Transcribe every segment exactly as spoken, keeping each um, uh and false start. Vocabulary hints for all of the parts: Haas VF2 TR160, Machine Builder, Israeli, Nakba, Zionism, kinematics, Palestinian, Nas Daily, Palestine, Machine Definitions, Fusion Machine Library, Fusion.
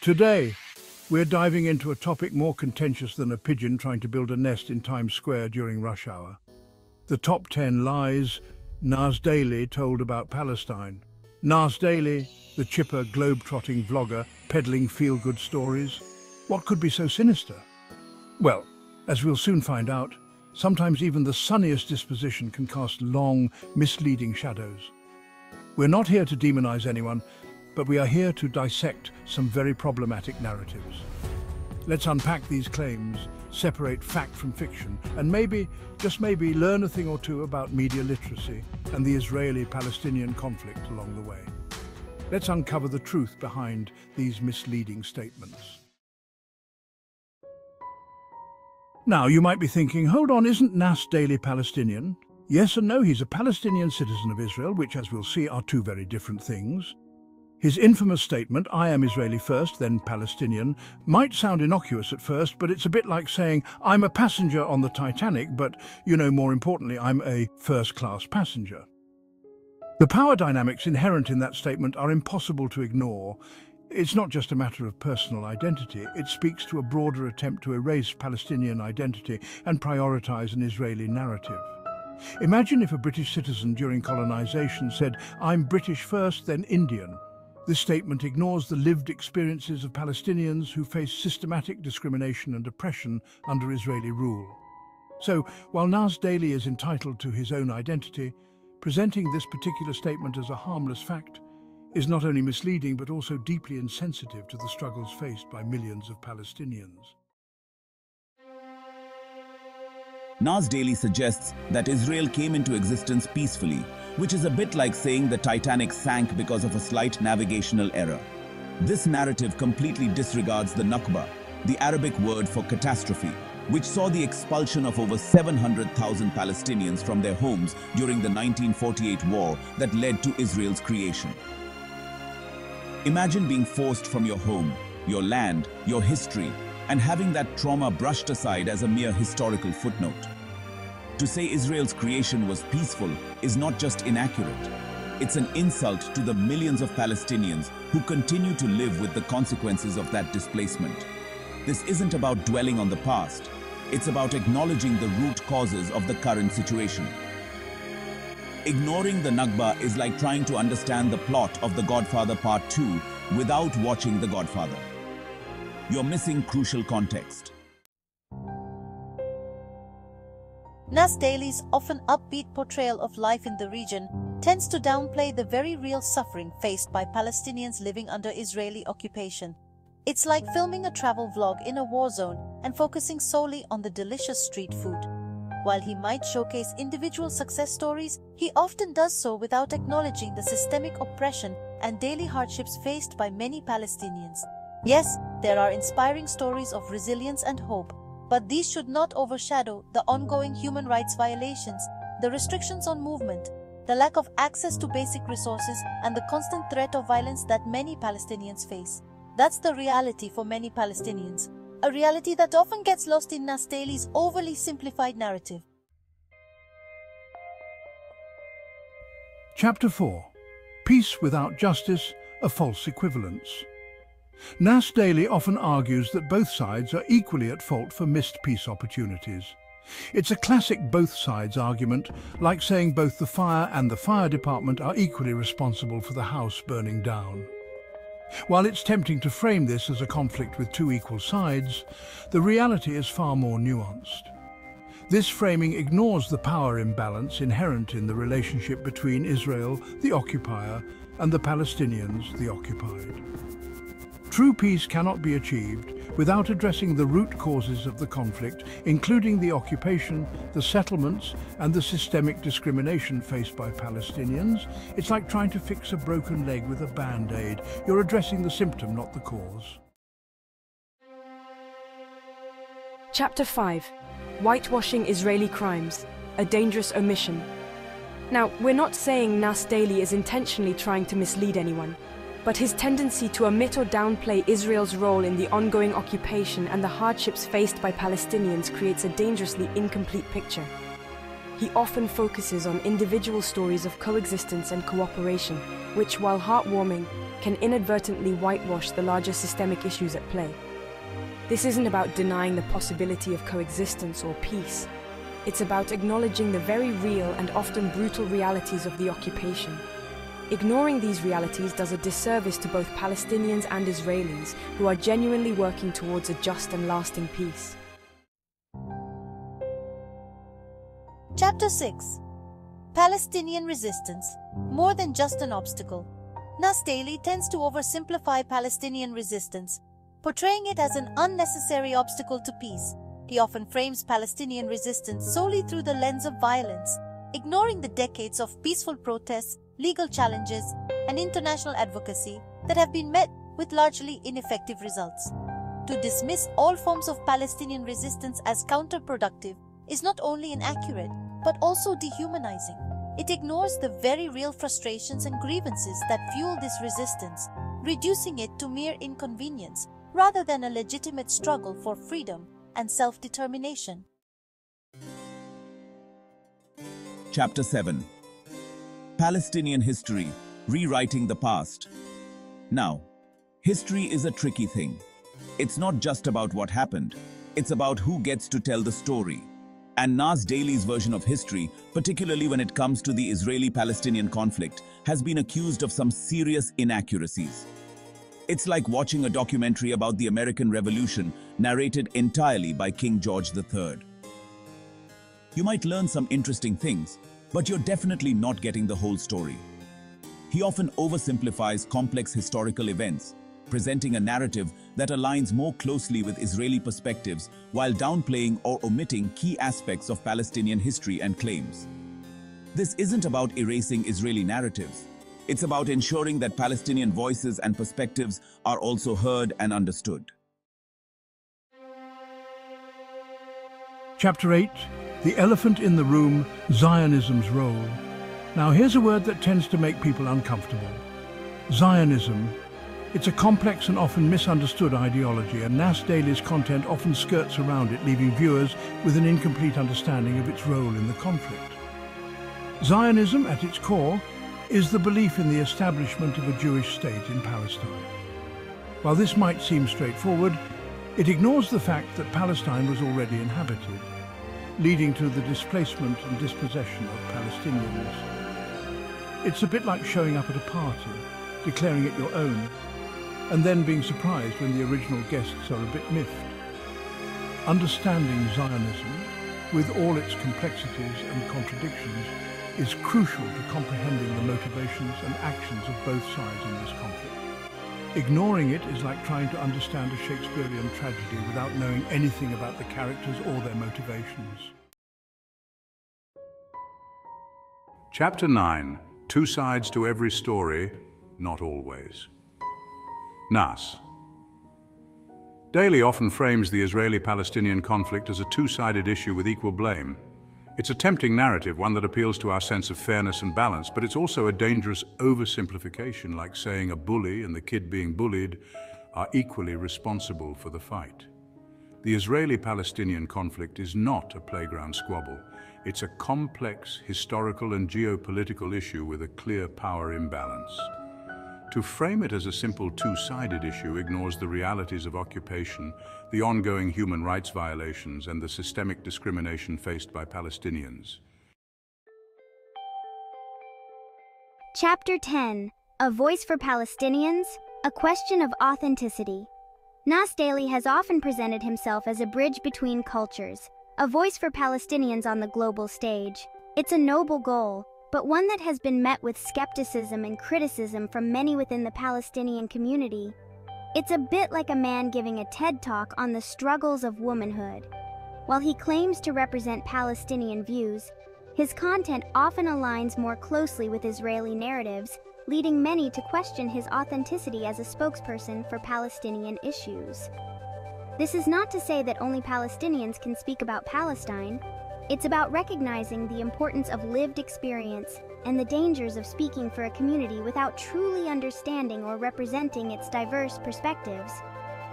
Today, we're diving into a topic more contentious than a pigeon trying to build a nest in Times Square during rush hour. The top ten lies Nas Daily told about Palestine. Nas Daily, the chipper, globe-trotting vlogger peddling feel-good stories. What could be so sinister? Well, as we'll soon find out, sometimes even the sunniest disposition can cast long, misleading shadows. We're not here to demonize anyone, but we are here to dissect some very problematic narratives. Let's unpack these claims, separate fact from fiction, and maybe, just maybe, learn a thing or two about media literacy and the Israeli-Palestinian conflict along the way. Let's uncover the truth behind these misleading statements. Now, you might be thinking, hold on, isn't Nas Daily Palestinian? Yes and no, he's a Palestinian citizen of Israel, which, as we'll see, are two very different things. His infamous statement, "I am Israeli first, then Palestinian," might sound innocuous at first, but it's a bit like saying, "I'm a passenger on the Titanic, but, you know, more importantly, I'm a first-class passenger." The power dynamics inherent in that statement are impossible to ignore. It's not just a matter of personal identity. It speaks to a broader attempt to erase Palestinian identity and prioritize an Israeli narrative. Imagine if a British citizen during colonization said, "I'm British first, then Indian." This statement ignores the lived experiences of Palestinians who face systematic discrimination and oppression under Israeli rule. So, while Nas Daily is entitled to his own identity, presenting this particular statement as a harmless fact is not only misleading but also deeply insensitive to the struggles faced by millions of Palestinians. Nas Daily suggests that Israel came into existence peacefully, which is a bit like saying the Titanic sank because of a slight navigational error. This narrative completely disregards the Nakba, the Arabic word for catastrophe, which saw the expulsion of over seven hundred thousand Palestinians from their homes during the nineteen forty-eight war that led to Israel's creation. Imagine being forced from your home, your land, your history, and having that trauma brushed aside as a mere historical footnote. To say Israel's creation was peaceful is not just inaccurate. It's an insult to the millions of Palestinians who continue to live with the consequences of that displacement. This isn't about dwelling on the past. It's about acknowledging the root causes of the current situation. Ignoring the Nakba is like trying to understand the plot of The Godfather Part Two without watching The Godfather. You're missing crucial context. Nas Daily's often upbeat portrayal of life in the region tends to downplay the very real suffering faced by Palestinians living under Israeli occupation. It's like filming a travel vlog in a war zone and focusing solely on the delicious street food. While he might showcase individual success stories, he often does so without acknowledging the systemic oppression and daily hardships faced by many Palestinians. Yes, there are inspiring stories of resilience and hope, but these should not overshadow the ongoing human rights violations, the restrictions on movement, the lack of access to basic resources, and the constant threat of violence that many Palestinians face. That's the reality for many Palestinians, a reality that often gets lost in Nas Daily's overly simplified narrative. Chapter four. Peace without justice, a false equivalence. Nas Daily often argues that both sides are equally at fault for missed peace opportunities. It's a classic both sides argument, like saying both the fire and the fire department are equally responsible for the house burning down. While it's tempting to frame this as a conflict with two equal sides, the reality is far more nuanced. This framing ignores the power imbalance inherent in the relationship between Israel, the occupier, and the Palestinians, the occupied. True peace cannot be achieved without addressing the root causes of the conflict, including the occupation, the settlements, and the systemic discrimination faced by Palestinians. It's like trying to fix a broken leg with a band-aid. You're addressing the symptom, not the cause. Chapter five. Whitewashing Israeli crimes, a dangerous omission. Now, we're not saying Nas Daily is intentionally trying to mislead anyone, but his tendency to omit or downplay Israel's role in the ongoing occupation and the hardships faced by Palestinians creates a dangerously incomplete picture. He often focuses on individual stories of coexistence and cooperation, which, while heartwarming, can inadvertently whitewash the larger systemic issues at play. This isn't about denying the possibility of coexistence or peace. It's about acknowledging the very real and often brutal realities of the occupation. Ignoring these realities does a disservice to both Palestinians and Israelis, who are genuinely working towards a just and lasting peace. Chapter six. Palestinian resistance, more than just an obstacle. Nas Daily tends to oversimplify Palestinian resistance, portraying it as an unnecessary obstacle to peace. He often frames Palestinian resistance solely through the lens of violence, ignoring the decades of peaceful protests, legal challenges, and international advocacy that have been met with largely ineffective results. To dismiss all forms of Palestinian resistance as counterproductive is not only inaccurate, but also dehumanizing. It ignores the very real frustrations and grievances that fuel this resistance, reducing it to mere inconvenience rather than a legitimate struggle for freedom and self-determination. Chapter seven. Palestinian history, rewriting the past. Now, history is a tricky thing. It's not just about what happened, it's about who gets to tell the story. And Nas Daily's version of history, particularly when it comes to the Israeli-Palestinian conflict, has been accused of some serious inaccuracies. It's like watching a documentary about the American Revolution narrated entirely by King George the Third. You might learn some interesting things, but you're definitely not getting the whole story. He often oversimplifies complex historical events, presenting a narrative that aligns more closely with Israeli perspectives while downplaying or omitting key aspects of Palestinian history and claims. This isn't about erasing Israeli narratives. It's about ensuring that Palestinian voices and perspectives are also heard and understood. Chapter eight. The elephant in the room, Zionism's role. Now here's a word that tends to make people uncomfortable. Zionism. It's a complex and often misunderstood ideology, and Nas Daily's content often skirts around it, leaving viewers with an incomplete understanding of its role in the conflict. Zionism, at its core, is the belief in the establishment of a Jewish state in Palestine. While this might seem straightforward, it ignores the fact that Palestine was already inhabited, leading to the displacement and dispossession of Palestinians. It's a bit like showing up at a party, declaring it your own, and then being surprised when the original guests are a bit miffed. Understanding Zionism, with all its complexities and contradictions, is crucial to comprehending the motivations and actions of both sides in this conflict. Ignoring it is like trying to understand a Shakespearean tragedy without knowing anything about the characters or their motivations. Chapter nine. Two sides to every story, not always. Nas Daily often frames the Israeli-Palestinian conflict as a two-sided issue with equal blame. It's a tempting narrative, one that appeals to our sense of fairness and balance, but it's also a dangerous oversimplification, like saying a bully and the kid being bullied are equally responsible for the fight. The Israeli-Palestinian conflict is not a playground squabble. It's a complex historical and geopolitical issue with a clear power imbalance. To frame it as a simple two-sided issue ignores the realities of occupation, the ongoing human rights violations, and the systemic discrimination faced by Palestinians. Chapter ten. A Voice for Palestinians, a Question of Authenticity. Nas Daily has often presented himself as a bridge between cultures, a voice for Palestinians on the global stage. It's a noble goal, but one that has been met with skepticism and criticism from many within the Palestinian community. It's a bit like a man giving a TED Talk on the struggles of womanhood. While he claims to represent Palestinian views, his content often aligns more closely with Israeli narratives, leading many to question his authenticity as a spokesperson for Palestinian issues. This is not to say that only Palestinians can speak about Palestine. It's about recognizing the importance of lived experience and the dangers of speaking for a community without truly understanding or representing its diverse perspectives.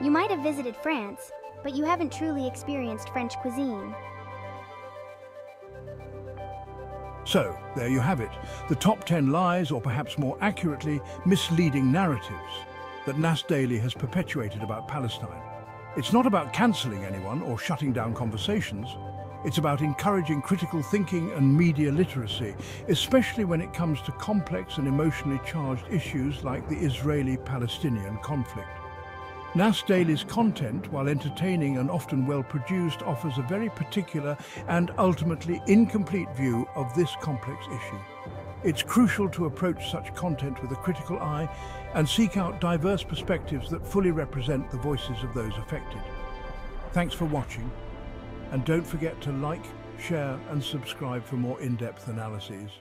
You might have visited France, but you haven't truly experienced French cuisine. So, there you have it, the top ten lies, or perhaps more accurately, misleading narratives that Nas Daily has perpetuated about Palestine. It's not about cancelling anyone or shutting down conversations. It's about encouraging critical thinking and media literacy, especially when it comes to complex and emotionally charged issues like the Israeli-Palestinian conflict. Nas Daily's content, while entertaining and often well-produced, offers a very particular and ultimately incomplete view of this complex issue. It's crucial to approach such content with a critical eye and seek out diverse perspectives that fully represent the voices of those affected. Thanks for watching, and don't forget to like, share, and subscribe for more in-depth analyses.